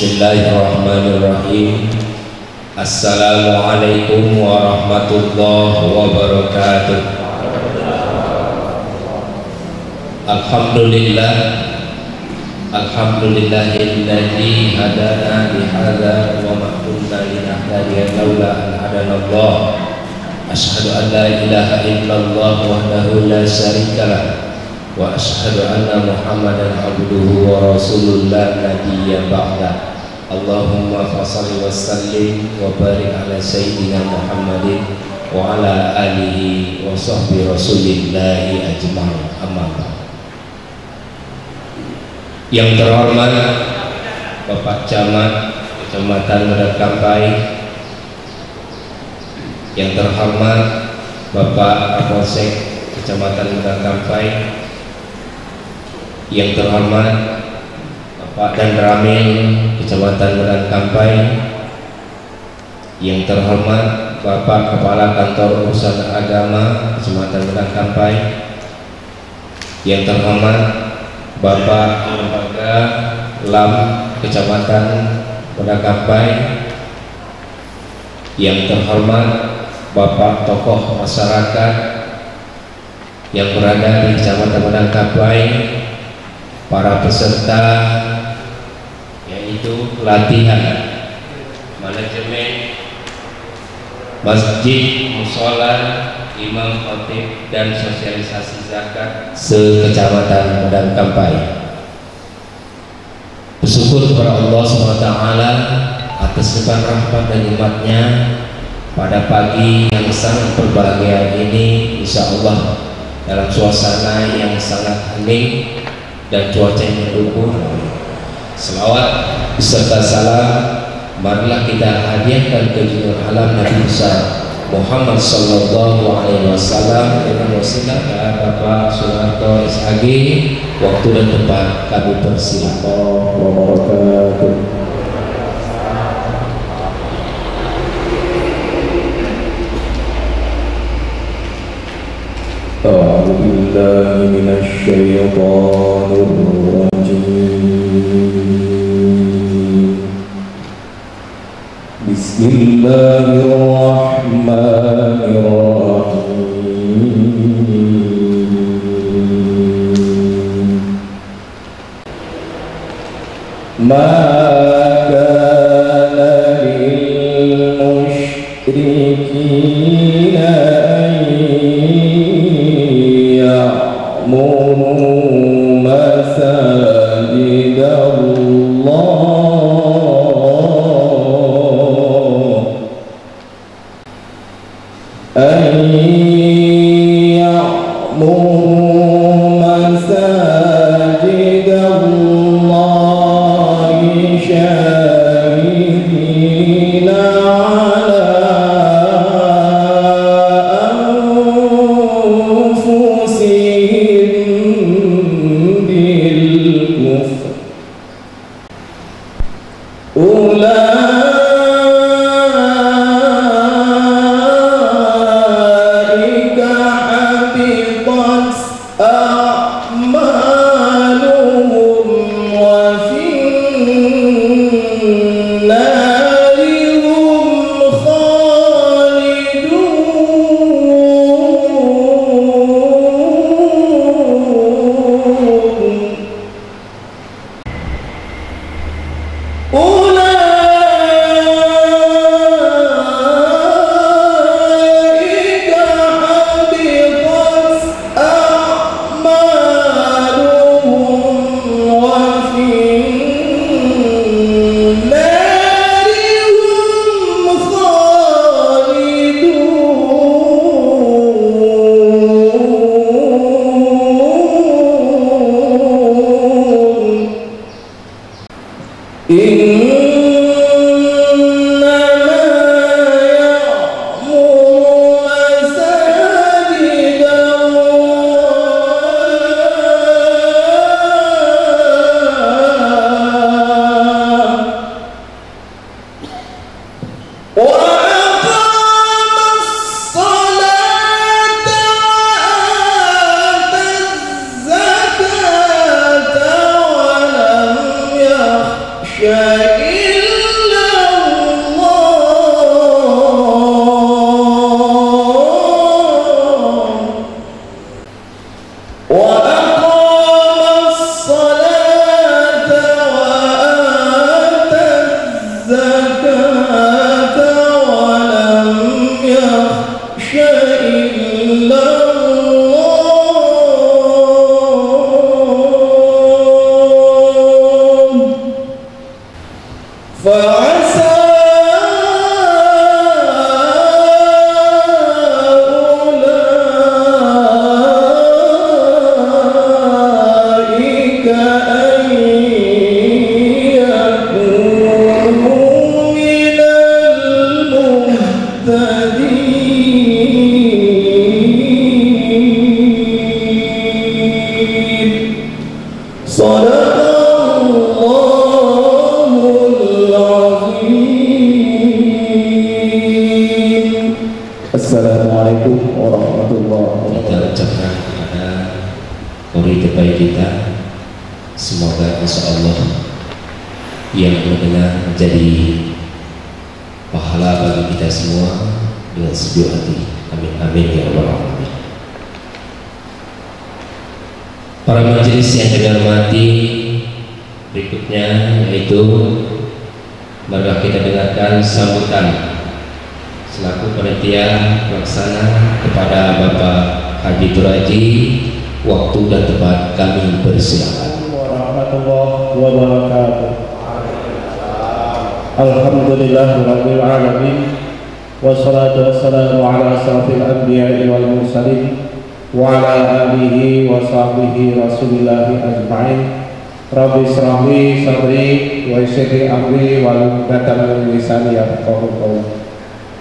Bismillahirrahmanirrahim. Assalamualaikum warahmatullahi wabarakatuh. Alhamdulillah, alhamdulillahilladzi hadana lihadza wa ma kunna linahtadiya laula an hadanallah. Asyhadu an la ilaha illallah wahdahu la syarikalah wa asyhadu anna Muhammadan abduhu wa rasuluhu la nabiyya ba'da. Allahumma fashalli wa sallim wa barik ala sayyidina Muhammadin wa ala alihi wa sahbihi rasulillahi ajma'in. Amma ba'd. Yang terhormat Bapak Camat Kecamatan Medang Kampai, yang terhormat Bapak Kapolsek Kecamatan Medang Kampai, yang terhormat Bapak dan Ramil Kecamatan Medang Kampai, yang terhormat Bapak Kepala Kantor Urusan Agama Kecamatan Medang Kampai, yang terhormat Bapak Lembaga LAM Kecamatan Medang Kampai, yang terhormat Bapak tokoh masyarakat yang berada di Kecamatan Medang Kampai, para peserta yaitu pelatihan manajemen masjid, mushola, imam, khotib dan sosialisasi zakat se-Kecamatan Medang Kampai. Bersyukur kepada Allah SWT atas limpahan rahmat dan nikmatnya pada pagi yang sangat berbahagia ini, insya Allah dalam suasana yang sangat hening dan cuaca yang mendukung. Selawat beserta salam marilah kita hadiahkan ke junjungan alam Nabi besar Muhammad sallallahu alaihi wasallam dengan wasilah Bapak Suharto SAG. Waktu dan tempat kami persilakan. أعوذ بالله من الشيطان الرجيم. بسم الله الرحمن الرحيم. ما كان للمشركين مساجد الله أن يعمروا مساجد الله شاهدين على أنفسهم Shaggy.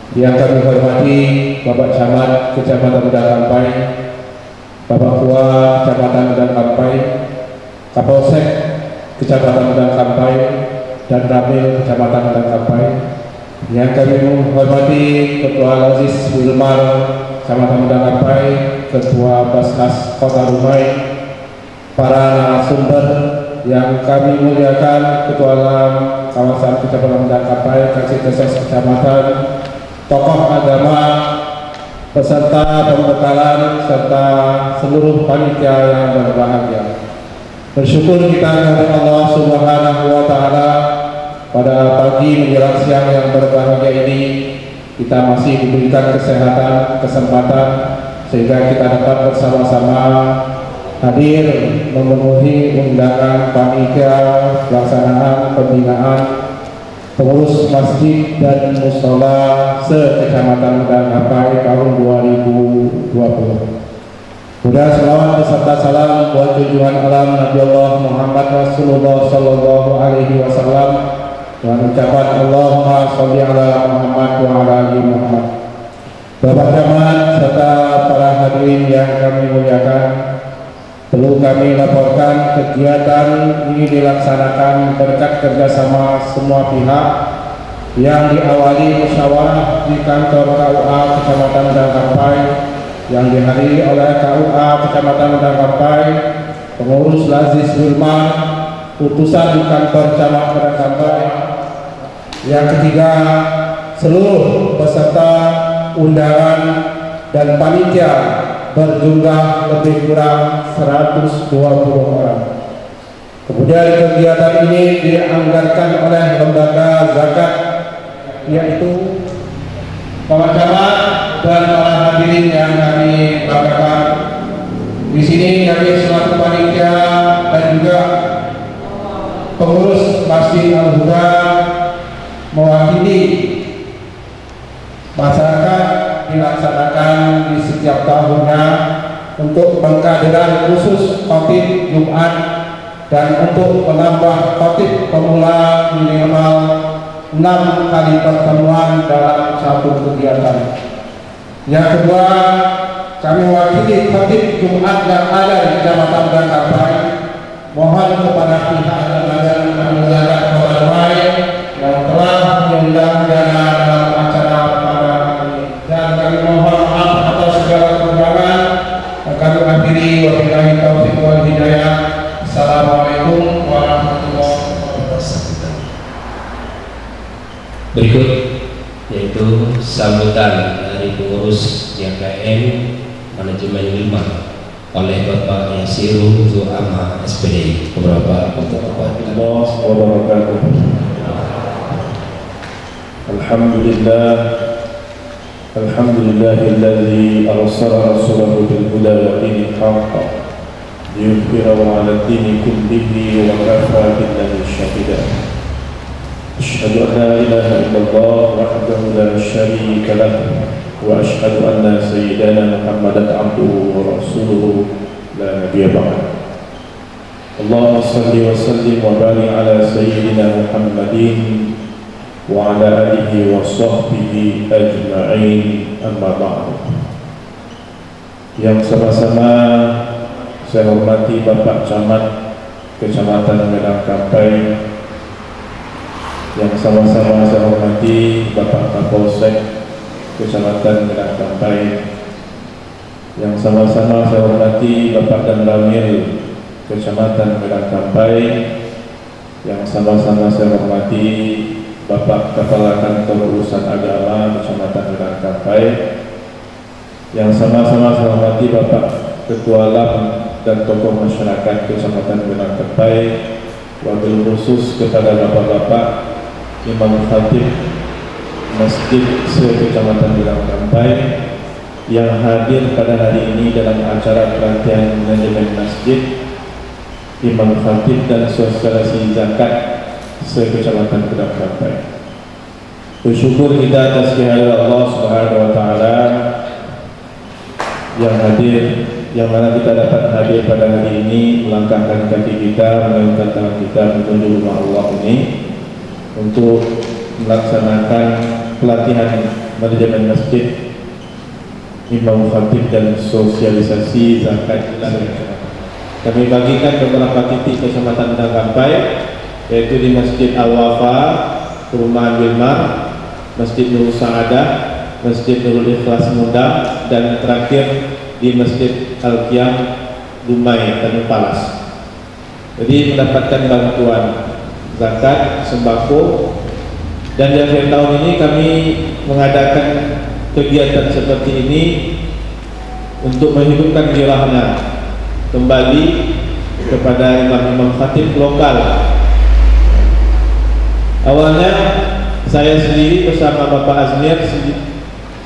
Yang kami hormati Bapak Camat Kecamatan Medang Kampai, Bapak KUA Kecamatan Medang Kampai, Kapolsek Kecamatan Medang Kampai, dan Ramil Kecamatan Medang Kampai. Yang kami hormati Ketua LAZIS Wilmar Kecamatan Medang Kampai, Ketua BAZNAS Kota Dumai, para narasumber yang kami muliakan, Ketua LAM Kawasan Kecamatan Medang Kampai, Kasitgas Kecamatan, tokoh agama, peserta pembekalan, serta seluruh panitia yang berbahagia. Bersyukur kita kepada Allah Subhanahu wa Ta'ala, pada pagi menjelang siang yang berbahagia ini kita masih diberikan kesehatan, kesempatan, sehingga kita dapat bersama-sama hadir memenuhi undangan panitia pelaksanaan pembinaan pengurus masjid dan musala se-Kecamatan Medang Kampai tahun 2020. Mudah selawat beserta salam buat junjungan alam Nabi Allah Muhammad Rasulullah Sallallahu Alaihi Wasallam dan ucapan Allahumma sholli ala Muhammad wa ala ali Muhammad. Bapak Camat serta para hadirin yang kami muliakan, perlu kami laporkan kegiatan ini dilaksanakan berkat kerjasama semua pihak yang diawali musyawarah di kantor KUA Kecamatan Medang Kampai yang dihadiri oleh KUA Kecamatan Medang Kampai, pengurus LAZIS Wilmar, utusan di kantor Camat Medang Kampai. Yang ketiga, seluruh peserta undangan dan panitia berjumlah lebih kurang 120 orang. Kemudian kegiatan ini dianggarkan oleh lembaga zakat, yaitu Bapak Camat dan para hadirin yang kami banggakan. Di sini kami selaku panitia dan juga pengurus Masjid Al-Huda mewakili masyarakat dilaksanakan di setiap tahunnya untuk pengkaderan khusus KHOTIB Jumat dan untuk menambah KHOTIB pemula minimal 6 kali pertemuan dalam satu kegiatan. Yang kedua, kami wakili KHOTIB Jumat yang ada di Kecamatan Medang Kampai mohon kepada pihak dan penyelenggara yang telah diundang dengan Assalamualaikum warahmatullahi wabarakatuh. Berikut yaitu sambutan dari pengurus YKM manajemen lima oleh Bapak Sirun Zu'ama SPD. Beberapa Alhamdulillah, alhamdulillahilladzi arsala rasulahu bil huda wa dinil haqq ليظهره على الدين كله وكفى بالله شهيدا Asyhadu an la ilaha illallah wahdahu la syarika lah wa asyhadu anna sayyidana Muhammadan abduhu wa rasuluhu la nabiyya ba'dahu. Allahumma salli wa sallim wa barik ala sayyidina Muhammadin wa ala alihi wa sahbihi ajma'in, amma ba'du. Yang sama-sama saya hormati Bapak Camat Kecamatan Medang Kampai, yang sama-sama saya hormati Bapak Kapolsek Kecamatan Medang Kampai, yang sama-sama saya hormati Bapak Danramil Kecamatan Medang Kampai, yang sama-sama saya hormati Bapak Kepala Kantor Urusan Agama Kecamatan Medang Kampai, yang sama-sama saya hormati Bapak Ketua LAM dan tokoh masyarakat Kecamatan Medang Kampai, wabil khusus kepada Bapak-Bapak Imam Khatib Masjid se-Kecamatan Medang Kampai yang hadir pada hari ini dalam acara pelatihan manajemen masjid, Imam Khatib dan sosialisasi zakat se-Kecamatan Medang Kampai. Bersyukur kita atas kehadiran Allah Subhanahu wa Ta'ala yang hadir, yang mana kita dapat hadir pada hari ini, melangkahkan kaki kita, melangkahkan tangan kita menuju rumah Allah ini untuk melaksanakan pelatihan manajemen masjid, imam khatib dan sosialisasi zakat. Kami bagikan beberapa titik Kecamatan Medang Kampai, yaitu di Masjid Al-Wafa, Perumahan Wilmar, Masjid Nurul Sa'adah, Masjid Nurul Ikhlas Munda, dan terakhir di Masjid Al-Qiyam Dumai dan Palas. Jadi mendapatkan bantuan zakat, sembako, dan di akhir tahun ini kami mengadakan kegiatan seperti ini untuk menghidupkan girahnya kembali kepada imam-imam khatib lokal. Awalnya saya sendiri bersama Bapak Azmir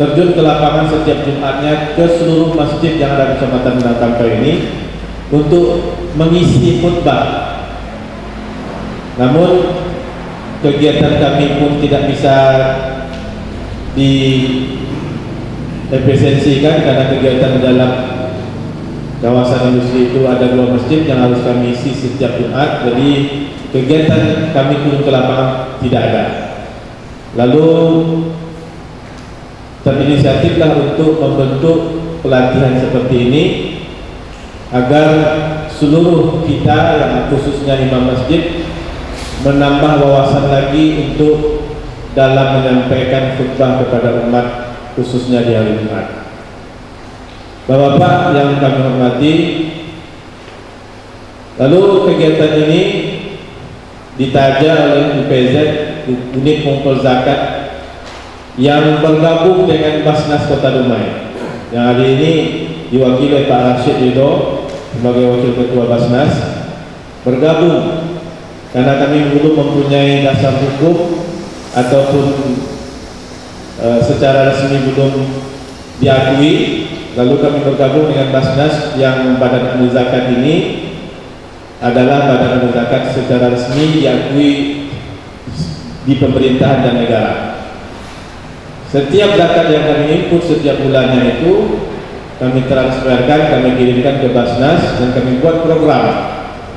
terjun ke lapangan setiap Jumatnya ke seluruh masjid yang ada di Kecamatan Medang Kampai ini untuk mengisi khutbah. Namun kegiatan kami pun tidak bisa diefisiensikan karena kegiatan dalam kawasan industri itu ada 2 masjid yang harus kami isi setiap Jumat. Jadi kegiatan kami turun ke lapangan tidak ada. Lalu terinisiatiflah untuk membentuk pelatihan seperti ini agar seluruh kita, yang khususnya imam masjid, menambah wawasan lagi untuk dalam menyampaikan khutbah kepada umat, khususnya di hari Jumat. Bapak-bapak yang kami hormati, lalu kegiatan ini ditaja oleh UPZ, Unit Kompol Zakat, yang bergabung dengan BAZNAS Kota Dumai, yang hari ini diwakili oleh Pak Arsyid Yudo sebagai Wakil Ketua BAZNAS, bergabung karena kami belum mempunyai dasar hukum ataupun secara resmi belum diakui. Lalu kami bergabung dengan BAZNAS yang badan amil zakat ini adalah badan amil zakat secara resmi diakui di pemerintahan dan negara. Setiap zakat yang kami input setiap bulannya itu kami transferkan, kami kirimkan ke BAZNAS dan kami buat program.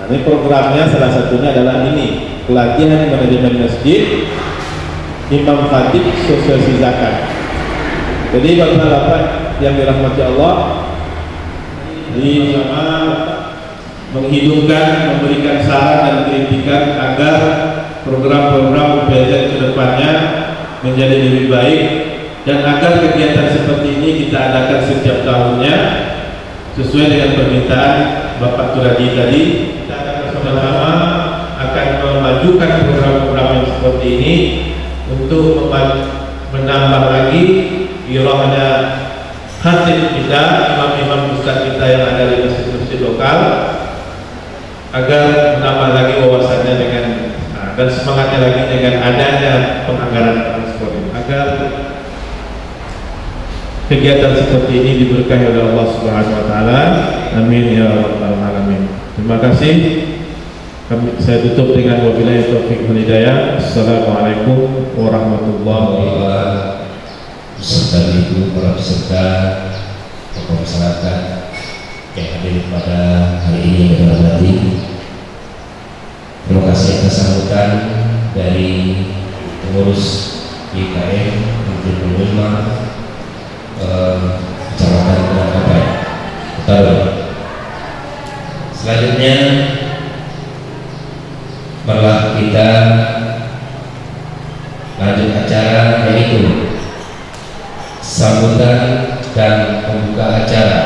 Ini programnya salah satunya adalah ini, pelatihan manajemen masjid, imam khatib, sosialisasi zakat. Jadi bapak-bapak yang dirahmati Allah, ini sama menghidupkan, memberikan saran dan kritikan agar program-program UPZ ke depannya menjadi lebih baik, dan agar kegiatan seperti ini kita adakan setiap tahunnya sesuai dengan permintaan Bapak Turadi tadi. Bersama-sama akan memajukan program-program yang seperti ini untuk menambah lagi girohnya khatib kita, imam-imam ustaz kita yang ada di masjid-masjid lokal, agar menambah lagi wawasannya dengan dan semangatnya lagi dengan adanya penganggaran transport, agar kegiatan seperti ini diberkahi oleh Allah Subhanahu wa Ta'ala. Amin ya rabbal alamin. Terima kasih. Saya tutup dengan wabillahi taufiq wal hidayah. Assalamualaikum warahmatullahi wabarakatuh. Beserta ibu para peserta, tokoh masyarakat yang hadir pada hari ini yang berhati. Terima kasih atas sambutan dari pengurus YKM Masjid Nurul Wilmar, Kecamatan Medang Kampai. Selanjutnya malah kita lanjut acara, yaitu sambutan dan pembuka acara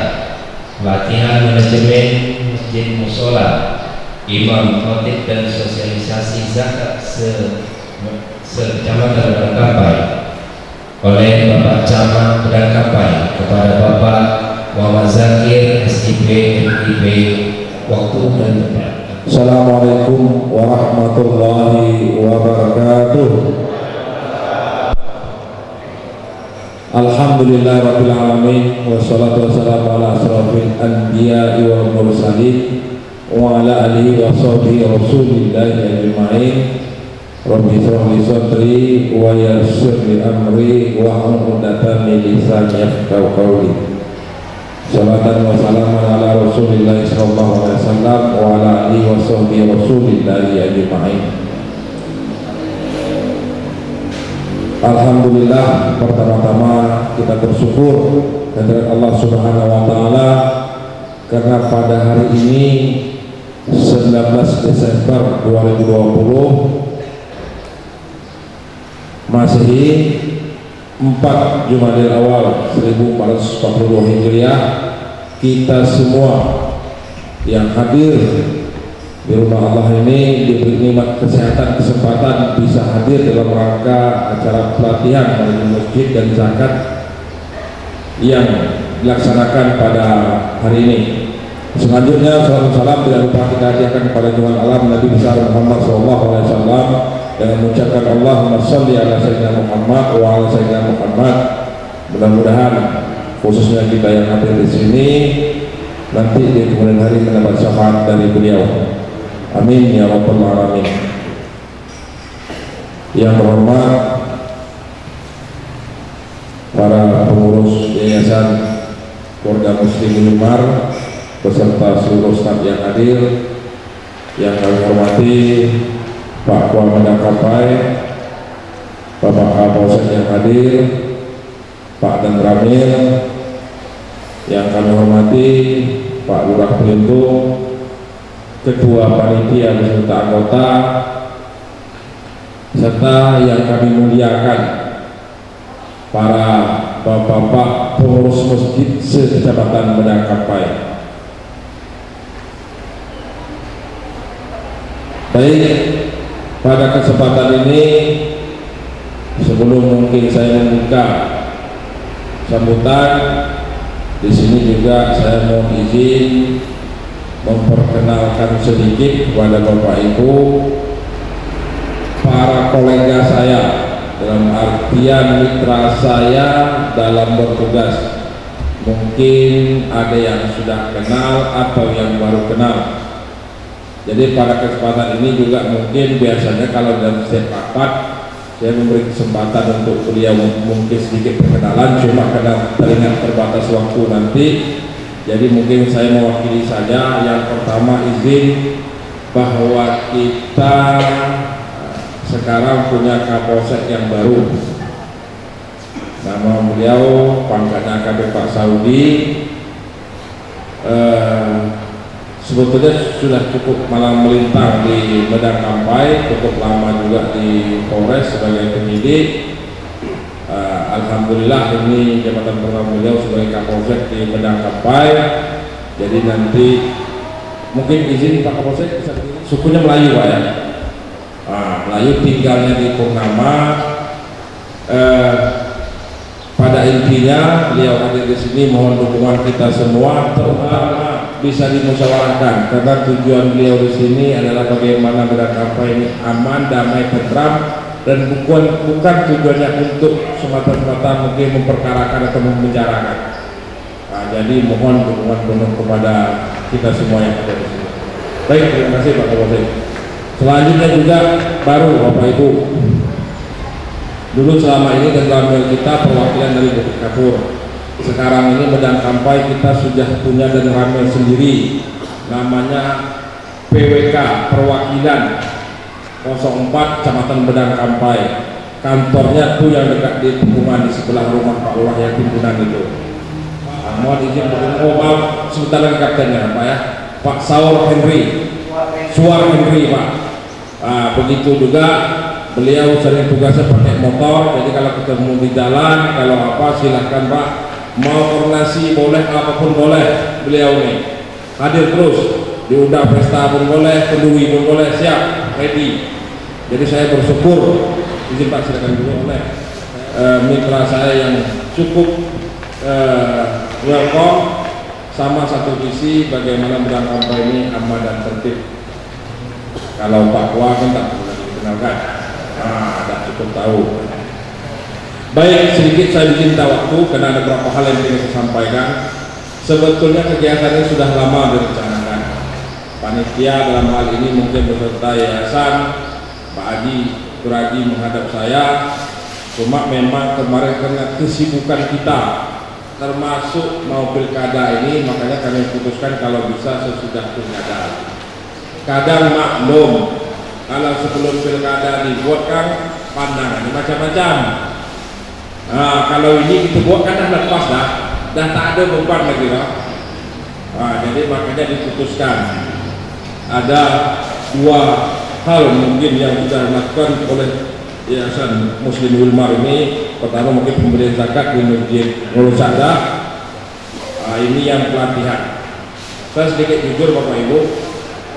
latihan manajemen masjid mushola, imam, khotib dan sosialisasi zakat se-Kecamatan Medang Kampai oleh Bapak Camat Medang Kampai kepada Bapak Muhammad Zakir SIB MIB, waktu dan tempat. Assalamualaikum warahmatullahi wabarakatuh. Alhamdulillah rabbil alamin, wassalatu wassalamu ala asyrafil anbiya'i wal mursalin wa ala alihi wa sahbihi rasulillahi ajma'in. Rabbi shrahli sadri wa yassirli amri wa hlul 'uqdatan min lisani yafqahu qawli. Salatan wa salaman ala Rasulillah sallallahu alaihi wasallam wa ala alihi wa sahbihi Rasulillah ajma'in. Alhamdulillah, pertama-tama kita bersyukur kepada Allah Subhanahu wa taala karena pada hari ini 19 Desember 2020 Masehi 4 Jumadil Awal 1442 Hijriah, kita semua yang hadir di rumah Allah ini diberi nikmat kesehatan, kesempatan bisa hadir dalam rangka acara pelatihan masjid dan zakat yang dilaksanakan pada hari ini. Selanjutnya salam tidak lupa kita hadiahkan kepada Tuhan alam Nabi besar Muhammad SAW dengan mengucapkan Allahumma sholli ala sayyidina Muhammad wa ala sayyidina Muhammad. Mudah-mudahan khususnya kita yang hadir di sini nanti di kemudian hari mendapat syafaat dari beliau. Amin ya rabbal alamin. Yang terhormat para pengurus Yayasan Keluarga Muslim Wilmar beserta seluruh staf yang hadir, yang kami hormati Pak Ketua Medang Kampai, Bapak Kapolsek yang hadir, Pak Dan Ramil, yang kami hormati Pak Lurah Pelintung, Ketua Panitia beserta anggota, serta yang kami muliakan para bapak-bapak pengurus masjid se-Kecamatan Medang Kampai. Baik, pada kesempatan ini sebelum mungkin saya membuka sambutan, di sini juga saya mohon izin memperkenalkan sedikit kepada Bapak Ibu para kolega saya, dalam artian mitra saya dalam bertugas. Mungkin ada yang sudah kenal atau yang baru kenal. Jadi pada kesempatan ini juga mungkin biasanya kalau dalam setiap rapat saya memberi kesempatan untuk beliau mungkin sedikit perkenalan, cuma karena teringat terbatas waktu nanti, jadi mungkin saya mewakili saja. Yang pertama, izin bahwa kita sekarang punya Kapolsek yang baru, nama beliau pangkatnya Kompol Saudi. Sebetulnya sudah cukup malam melintang di Medang Kampai, cukup lama juga di Polres sebagai penyidik. Alhamdulillah ini jabatan pertama beliau sebagai Kapolsek di Medang Kampai. Jadi nanti mungkin izin Pak Kapolsek, sukunya Melayu Pak ya? Melayu, tinggalnya di Purnama. Pada intinya beliau hadir di sini, mohon dukungan kita semua, terutama bisa dimusyawarahkan karena tujuan beliau di sini adalah bagaimana Medang Kampai ini aman, damai, tentram, dan bukan tujuannya untuk semata-mata mungkin memperkarakan atau memenjarakan. Jadi mohon dukungan penuh kepada kita semua yang ada di sini. Baik, terima kasih Pak Kapolsek. Selanjutnya juga baru Bapak Ibu, dulu selama ini dan ambil kita perwakilan dari Singapura. Sekarang ini Medang Kampai kita sudah punya dan ramai sendiri, namanya PWK, perwakilan 04 Kecamatan Medang Kampai. Kantornya tuh yang dekat di Pegunungan, di sebelah rumah Pak Lurah yang Pegunungan itu. Mohon izin sebentar lagi kaptennya Pak ya, Pak Sawal Henry Suar Henry Pak. Nah, begitu juga beliau sering tugasnya pakai motor, jadi kalau ketemu di jalan kalau apa silahkan Pak, mau koordinasi boleh, apapun boleh. Beliau nih hadir terus, diundang pesta pun boleh, kedui pun boleh, siap ready. Jadi saya bersyukur, izin Pak silakan dulu oleh mitra saya yang cukup welcome, sama satu visi bagaimana Medang Kampai ini aman dan tertib. Kalau Pak KUA kan tak perlu dikenalkan, tak cukup tahu. Baik, sedikit saya minta waktu karena ada beberapa hal yang ingin saya sampaikan. Sebetulnya kegiatannya sudah lama direncanakan. Panitia dalam hal ini mungkin beserta yayasan, Pak Haji Turagi menghadap saya. Cuma memang kemarin karena kesibukan kita, termasuk mau pilkada ini, makanya kami putuskan kalau bisa sesudah pilkada. Kadang maklum kalau sebelum pilkada dibuat kan pandangan macam-macam. Nah, kalau ini kita buat kan dah lepas dah tak ada beban lagi lah. Nah, jadi makanya diputuskan ada dua hal mungkin yang kita lakukan oleh Yayasan Muslim Wilmar ini. Pertama mungkin pemberian zakat di Masjid Nurul Sa'adah. Ini yang pelatihan. Saya sedikit jujur Bapak Ibu,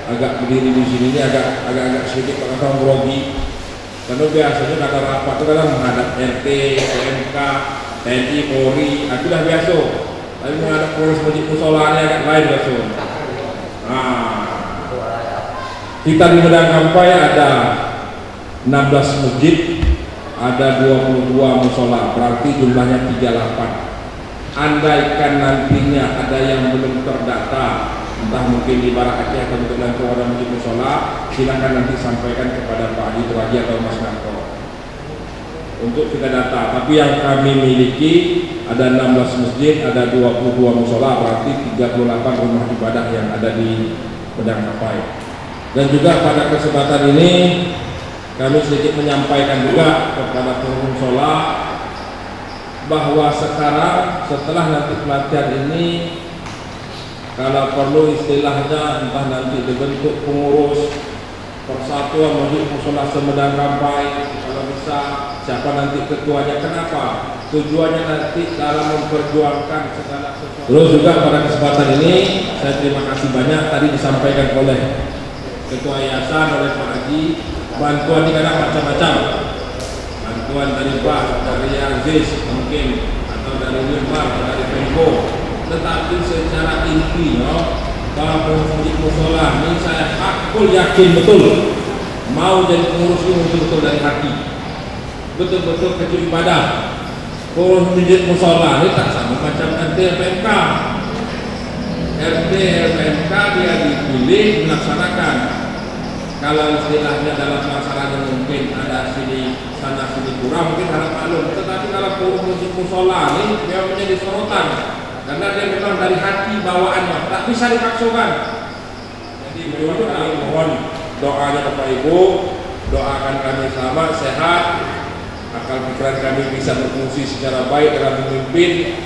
agak berdiri di sini ini agak sedikit perasaan grogi. Karena biasanya kata rapat itu kadang menghadap RT, PMK, TNI, Polri, itu dah biasa. Tapi menghadap proses masjid musolanya agak lain biasa. Nah, kita di Medang Kampai ada 16 masjid, ada 22 musola, berarti jumlahnya 38. Andaikan nantinya ada yang belum terdata, entah mungkin di Barak Aceh atau di Lantai Masjid Musola, silakan nanti sampaikan kepada Pak Haji Turagi atau Mas Narto untuk kita data. Tapi yang kami miliki ada 16 masjid, ada 22 musola, berarti 38 rumah ibadah yang ada di Medang Kampai. Dan juga pada kesempatan ini kami sedikit menyampaikan juga kepada pengurus musola bahwa sekarang setelah nanti pelatihan ini, kalau perlu istilahnya entah nanti dibentuk pengurus persatuan masjid musola Medang Kampai, kalau bisa siapa nanti ketuanya. Kenapa? Tujuannya nanti dalam memperjuangkan segala sesuatu. Terus juga pada kesempatan ini saya terima kasih banyak tadi disampaikan oleh Ketua Yayasan, oleh Pak Haji. Bantuan di kadang macam-macam, bantuan dari Pak, dari Aziz mungkin, atau dari Wilmar, dari Penko. Tetapi secara inti para pengurus musola ini saya aku yakin betul mau jadi pengurus ini betul-betul dari hati, betul-betul kecil ibadah. Pengurus masjid musola ini tak sama macam RT LPMK. RT LPMK dia dipilih melaksanakan. Kalau istilahnya dalam masyarakat mungkin ada sini sana sini kurang, mungkin harap maklum. Tetapi kalau pengurus musola ini dia menjadi sorotan karena dia memang dari hati bawaannya, tak bisa dipaksakan. Jadi beliau kami mohon doanya Bapak Ibu, doakan kami selamat sehat, akal pikiran kami bisa berfungsi secara baik dalam memimpin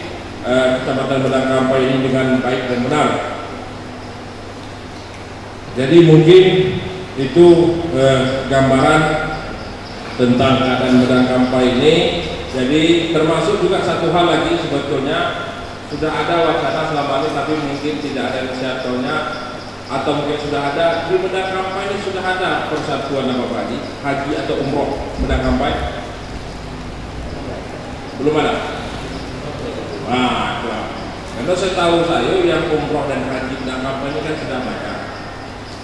Kecamatan Medang Kampai ini dengan baik dan benar. Jadi mungkin itu gambaran tentang keadaan Medang Kampai ini. Jadi termasuk juga satu hal lagi, sebetulnya sudah ada wacana selama ini tapi mungkin tidak ada inisiatornya, atau mungkin sudah ada di Medang Kampai ini sudah ada persatuan nama Pak Haji, Haji atau Umroh Medang Kampai belum ada. Nah, karena saya tahu saya yang Umroh dan Haji Medang Kampai ini kan sudah banyak.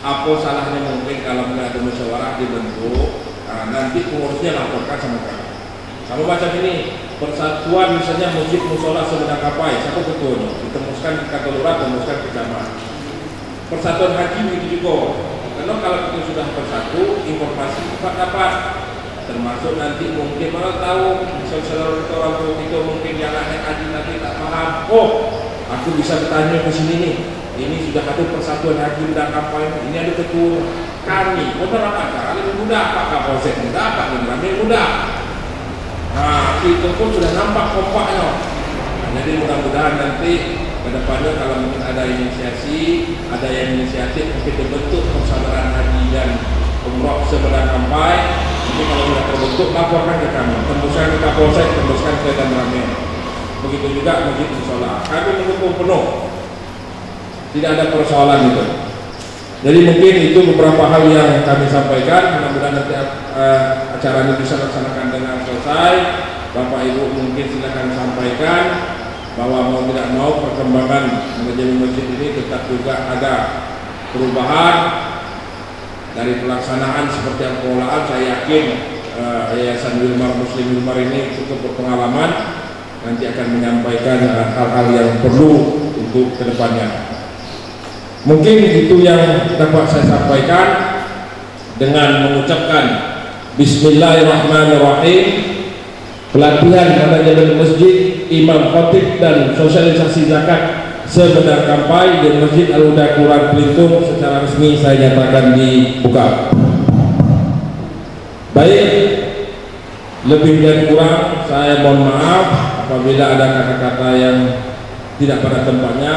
Apa salahnya mungkin kalau nggak ada musyawarah dibentuk, nanti pengurusnya laporkan sama kami. Kalau macam ini persatuan misalnya masjid musola Medang Kampai, satu ketuanya ditemuskan ke kantor lurah, ditemuskan ke jamaah. Persatuan haji begitu juga, Karena kalau itu sudah bersatu, informasi cepat-cepat, termasuk nanti mungkin malah tahu, misalnya orang tua itu mungkin yang aneh aja nanti tak paham, oh aku bisa bertanya ke sini nih, ini sudah satu persatuan haji dan kampanye, ini ada ketua kami, beberapa kali muda, Pak Kapolsek muda, Pak Gubernur muda. Nah, itu pun sudah nampak kompaknya. Nah, jadi mudah-mudahan nanti kedepannya kalau mungkin ada inisiasi, ada yang inisiatif mungkin terbentuk persaudaraan haji dan umroh Medang Kampai. Jadi kalau sudah terbentuk laporkan ke kami, tembuskan ke Kapolsek, tembuskan ke Danramil. Begitu juga masjid musola. Kami mendukung penuh. Tidak ada persoalan itu. Jadi mungkin itu beberapa hal yang kami sampaikan. Mudah-mudahan nanti acara ini bisa dilaksanakan dengan selesai. Bapak Ibu mungkin silakan sampaikan bahwa mau tidak mau perkembangan manajemen masjid ini tetap juga ada perubahan dari pelaksanaan seperti yang pengelolaan. Saya yakin Yayasan Wilmar Muslim Wilmar ini cukup berpengalaman. Nanti akan menyampaikan hal-hal yang perlu untuk kedepannya. Mungkin itu yang dapat saya sampaikan dengan mengucapkan Bismillahirrahmanirrahim. Pelatihan manajemen masjid, imam khotib dan sosialisasi zakat Medang Kampai di Masjid Al-Huda Kelurahan Pelitung secara resmi saya nyatakan dibuka. Baik, lebih dan kurang saya mohon maaf apabila ada kata-kata yang tidak pada tempatnya,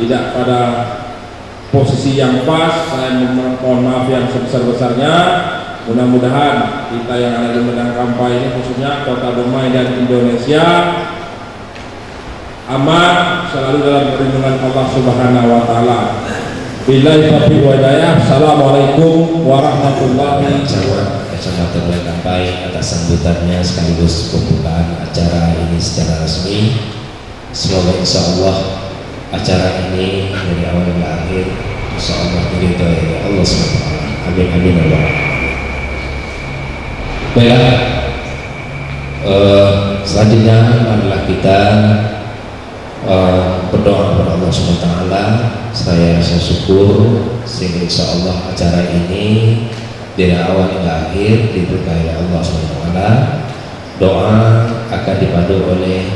tidak pada posisi yang pas, saya mohon maaf yang sebesar-besarnya. Mudah-mudahan kita yang ada di Medang Kampai ini khususnya Kota Dumai dan Indonesia aman selalu dalam perlindungan Allah Subhanahu wa taala. Billahi taufiq wal hidayah. Assalamualaikum warahmatullahi wabarakatuh. Kecamatan Medang Kampai atas sambutannya sekaligus pembukaan acara ini secara resmi. Semoga insya Allah acara ini dari awal hingga akhir insyaallah diridhoi oleh Allah Subhanahu wa taala. Amin amin ya rabbal alamin. Baiklah, selanjutnya marilah kita berdoa kepada Allah Subhanahu wa taala. Saya syukur sehingga insyaallah acara ini dari awal hingga akhir diberkahi Allah Subhanahu wa taala. Doa akan dipandu oleh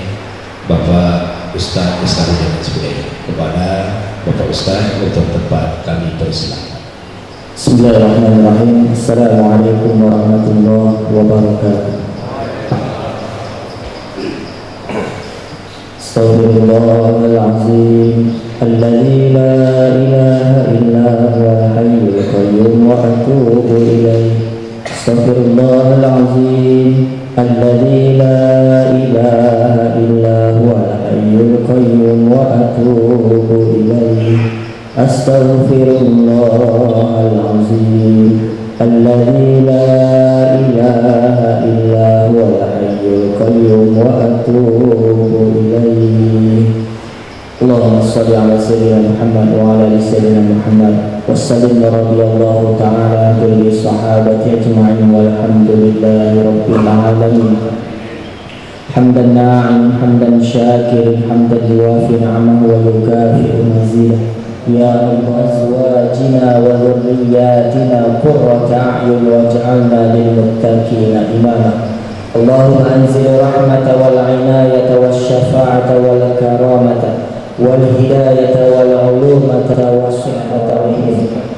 Bapak Ustaz Ustadz sebelumnya kepada Bapak Ustaz untuk tempat kami bersilakan. Bismillahirrahmanirrahim. Assalamualaikum warahmatullahi wabarakatuh. Astagfirullahaladzim. Alladzi la ilaha illa huwal hayyul qayyum wa atuubu ilaih. Astagfirullahaladzim. Alladzi la ilaha illa huwal hayyul qayyum wa atuubu ilaih. Astaghfirullahal azim. Alladzi la ilaha illa huwal hayyul qayyum wa atuubu ilaih. Allahumma shalli ala sayyidina Muhammad wa ala ali sayyidina Muhammad. Wassalim radhiyallahu ta'ala anil sahabati ajma'in walhamdulillahi rabbil alamin. Hamdan na'im, hamdan syakirin, hamdan liwafi ni'amahu wa yukafi'u mazidah. Ya Allah azwajina wa dhurriyyatina qurrata a'yun waj'alna lil muttaqina imama. Allahumma anzil rahmata wal 'inayata wash syafa'ata wal karamata wal hidayata wal 'ulumata was sihhata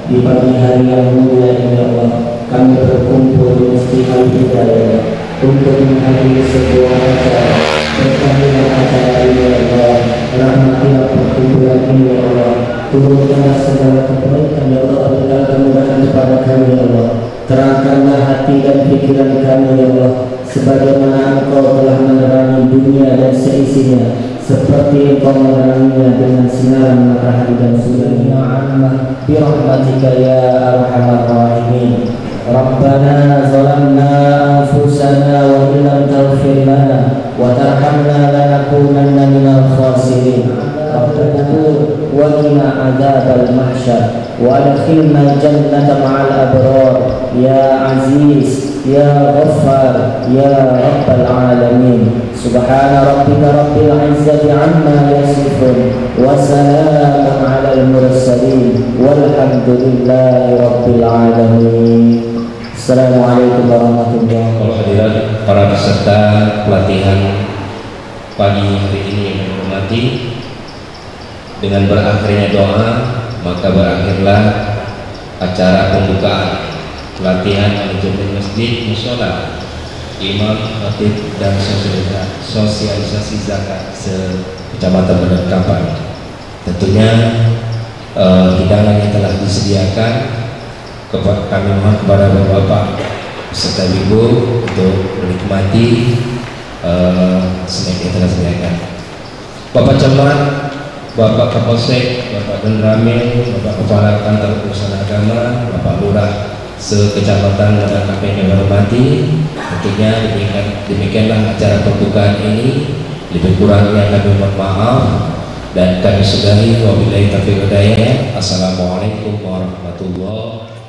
di pagi hari yang mulia ini. Allah, kami berkumpul di Masjid Al-Hidayah untuk menghadiri sebuah acara berkaitan acara ini. Allah, rahmatilah perkumpulan ini. Allah, turunkanlah segala kebaikan. Ya Allah, berilah kemudahan kepada kami. Allah, terangkanlah hati dan pikiran kami. Allah, sebagaimana Engkau telah menerangi dunia dan seisinya, seperti Engkau meneranginya dengan sinaran matahari dan surya. Na'amah bi rahmatika ya arhamar rahimin. Rabbana zalamna anfusana wa in lam taghfir lana wa tarhamna lanakunanna minal khasirin. Rabbana wa qina adzabal mahsyar wa adkhilna jannata ma'al abrar ya aziz ya ghaffar ya rabbal alamin. Subhana rabbika rabbil izzati amma yasifun wa salamun 'alal mursalin walhamdulillahi rabbil alamin. Assalamualaikum warahmatullahi wabarakatuh. Para peserta pelatihan pagi hari ini yang dihormati, dengan berakhirnya doa maka berakhirlah acara pembukaan pelatihan manajemen masjid mushola, imam, khatib dan sosialisasi zakat se-Kecamatan Medang Kampai. Tentunya hidangan yang telah disediakan kami mohon kepada bapak-bapak beserta ibu untuk menikmati snack yang telah disediakan. Bapak Camat, Bapak Kapolsek, Bapak Denramil, Bapak Kepala Kantor Urusan Agama, Bapak Lurah se-Kecamatan Medang Kampai yang dihormati, tentunya demikianlah acara pembukaan ini. Lebih kurangnya kami mohon maaf dan kami sudahi. Wabillahi taufiq wal hidayah. Assalamualaikum warahmatullahi wabarakatuh.